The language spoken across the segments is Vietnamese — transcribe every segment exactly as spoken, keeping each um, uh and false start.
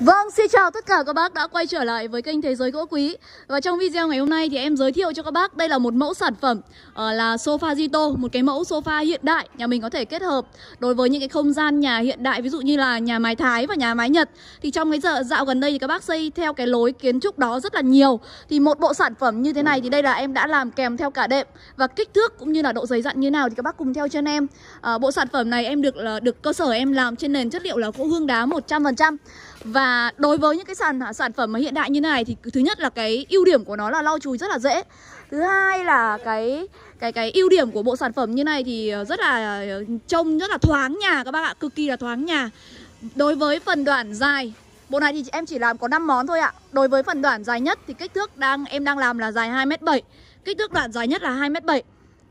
Vâng, xin chào tất cả các bác đã quay trở lại với kênh Thế Giới Gỗ Quý. Và trong video ngày hôm nay thì em giới thiệu cho các bác đây là một mẫu sản phẩm uh, là sofa Zito, một cái mẫu sofa hiện đại nhà mình có thể kết hợp đối với những cái không gian nhà hiện đại, ví dụ như là nhà mái Thái và nhà mái Nhật. Thì trong cái giờ dạo gần đây thì các bác xây theo cái lối kiến trúc đó rất là nhiều. Thì một bộ sản phẩm như thế này thì đây là em đã làm kèm theo cả đệm và kích thước cũng như là độ dày dặn như nào thì các bác cùng theo chân em. Uh, bộ sản phẩm này em được uh, được cơ sở em làm trên nền chất liệu là gỗ hương đá một trăm phần trăm. Và đối với những cái sản sản phẩm mà hiện đại như này thì thứ nhất là cái ưu điểm của nó là lau chùi rất là dễ. Thứ hai là cái cái cái ưu điểm của bộ sản phẩm như này thì rất là trông rất là thoáng nhà các bác ạ, cực kỳ là thoáng nhà. Đối với phần đoạn dài, bộ này thì em chỉ làm có năm món thôi ạ. Đối với phần đoạn dài nhất thì kích thước đang em đang làm là dài hai mét bảy. Kích thước đoạn dài nhất là hai mét bảy.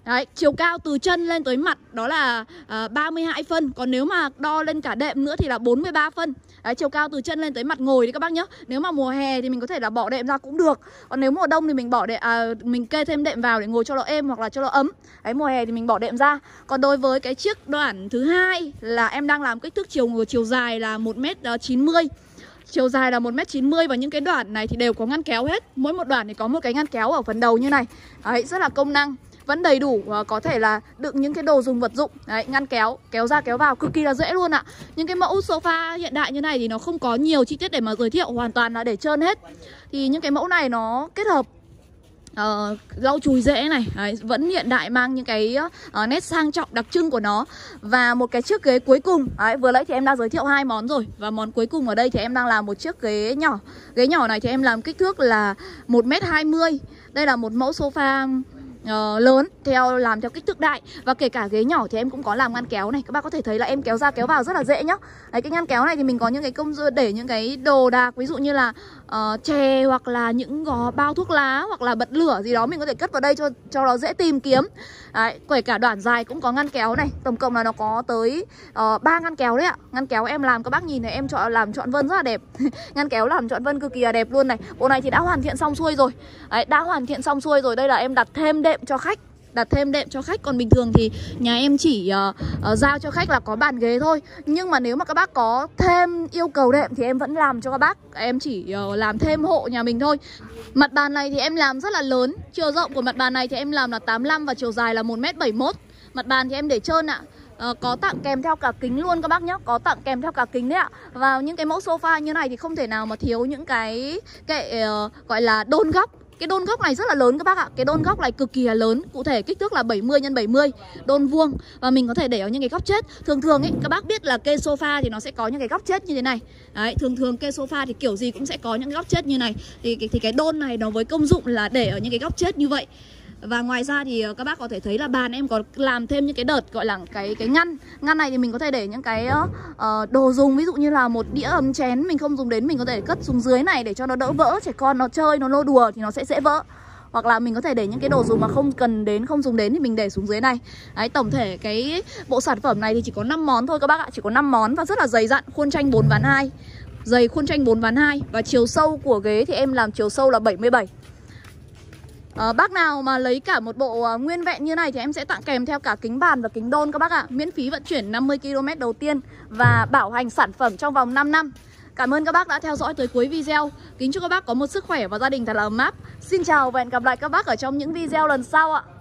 Đấy, chiều cao từ chân lên tới mặt đó là uh, ba mươi hai phân. Còn nếu mà đo lên cả đệm nữa thì là bốn mươi ba phân. Đấy, chiều cao từ chân lên tới mặt ngồi đấy các bác nhé. Nếu mà mùa hè thì mình có thể là bỏ đệm ra cũng được. Còn nếu mùa đông thì mình bỏ đệm, à, mình kê thêm đệm vào để ngồi cho nó êm hoặc là cho nó ấm. Đấy, mùa hè thì mình bỏ đệm ra. Còn đối với cái chiếc đoạn thứ hai là em đang làm kích thước chiều chiều dài là một mét chín mươi. Chiều dài là một mét chín mươi và những cái đoạn này thì đều có ngăn kéo hết. Mỗi một đoạn thì có một cái ngăn kéo ở phần đầu như này. Đấy, rất là công năng. Vẫn đầy đủ, có thể là đựng những cái đồ dùng vật dụng. Đấy, ngăn kéo, kéo ra kéo vào cực kỳ là dễ luôn ạ. Những cái mẫu sofa hiện đại như này thì nó không có nhiều chi tiết để mà giới thiệu, hoàn toàn là để trơn hết. Thì những cái mẫu này nó kết hợp Uh, lau chùi dễ này, đấy, vẫn hiện đại, mang những cái uh, nét sang trọng đặc trưng của nó. Và một cái chiếc ghế cuối cùng, đấy, vừa nãy thì em đã giới thiệu hai món rồi. Và món cuối cùng ở đây thì em đang làm một chiếc ghế nhỏ. Ghế nhỏ này thì em làm kích thước là một mét hai mươi. Đây là một mẫu sofa Uh, lớn theo làm theo kích thước đại. Và kể cả ghế nhỏ thì em cũng có làm ngăn kéo này. Các bác có thể thấy là em kéo ra kéo vào rất là dễ nhá. Đấy, cái ngăn kéo này thì mình có những cái công dụng để những cái đồ đạc, ví dụ như là uh, chè hoặc là những gò bao thuốc lá hoặc là bật lửa gì đó, mình có thể cất vào đây cho cho nó dễ tìm kiếm. Đấy, kể cả đoạn dài cũng có ngăn kéo này. Tổng cộng là nó có tới uh, ba ngăn kéo đấy ạ. Ngăn kéo em làm các bác nhìn này, em chọn làm trọn vân rất là đẹp. Ngăn kéo làm trọn vân cực kỳ là đẹp luôn này. Bộ này thì đã hoàn thiện xong xuôi rồi. Đấy, đã hoàn thiện xong xuôi rồi. Đây là em đặt thêm đệm cho khách, đặt thêm đệm cho khách. Còn bình thường thì nhà em chỉ uh, uh, giao cho khách là có bàn ghế thôi. Nhưng mà nếu mà các bác có thêm yêu cầu đệm thì em vẫn làm cho các bác. Em chỉ uh, làm thêm hộ nhà mình thôi. Mặt bàn này thì em làm rất là lớn. Chiều rộng của mặt bàn này thì em làm là tám mươi lăm và chiều dài là một mét bảy mốt. Mặt bàn thì em để trơn ạ. Uh, có tặng kèm theo cả kính luôn các bác nhé. Có tặng kèm theo cả kính đấy ạ. Và những cái mẫu sofa như này thì không thể nào mà thiếu những cái kệ uh, gọi là đôn góc. Cái đôn góc này rất là lớn các bác ạ. Cái đôn góc này cực kỳ là lớn. Cụ thể kích thước là bảy mươi nhân bảy mươi, đôn vuông. Và mình có thể để ở những cái góc chết. Thường thường ấy, các bác biết là kê sofa thì nó sẽ có những cái góc chết như thế này. Đấy, thường thường kê sofa thì kiểu gì cũng sẽ có những cái góc chết như này. Thì, thì cái đôn này nó với công dụng là để ở những cái góc chết như vậy. Và ngoài ra thì các bác có thể thấy là bàn em có làm thêm những cái đợt gọi là cái cái ngăn. Ngăn này thì mình có thể để những cái uh, đồ dùng, ví dụ như là một đĩa ấm chén mình không dùng đến, mình có thể cất xuống dưới này để cho nó đỡ vỡ. Trẻ con nó chơi, nó lô đùa thì nó sẽ dễ vỡ. Hoặc là mình có thể để những cái đồ dùng mà không cần đến, không dùng đến thì mình để xuống dưới này. Đấy, tổng thể cái bộ sản phẩm này thì chỉ có năm món thôi các bác ạ. Chỉ có năm món và rất là dày dặn. Khuôn tranh bốn ván hai. Dày khuôn tranh bốn ván hai. Và chiều sâu của ghế thì em làm chiều sâu là bảy mươi bảy. À, bác nào mà lấy cả một bộ uh, nguyên vẹn như này thì em sẽ tặng kèm theo cả kính bàn và kính đôn các bác ạ. Miễn phí vận chuyển năm mươi ki lô mét đầu tiên và bảo hành sản phẩm trong vòng năm năm. Cảm ơn các bác đã theo dõi tới cuối video. Kính chúc các bác có một sức khỏe và gia đình thật là ấm áp. Xin chào và hẹn gặp lại các bác ở trong những video lần sau ạ.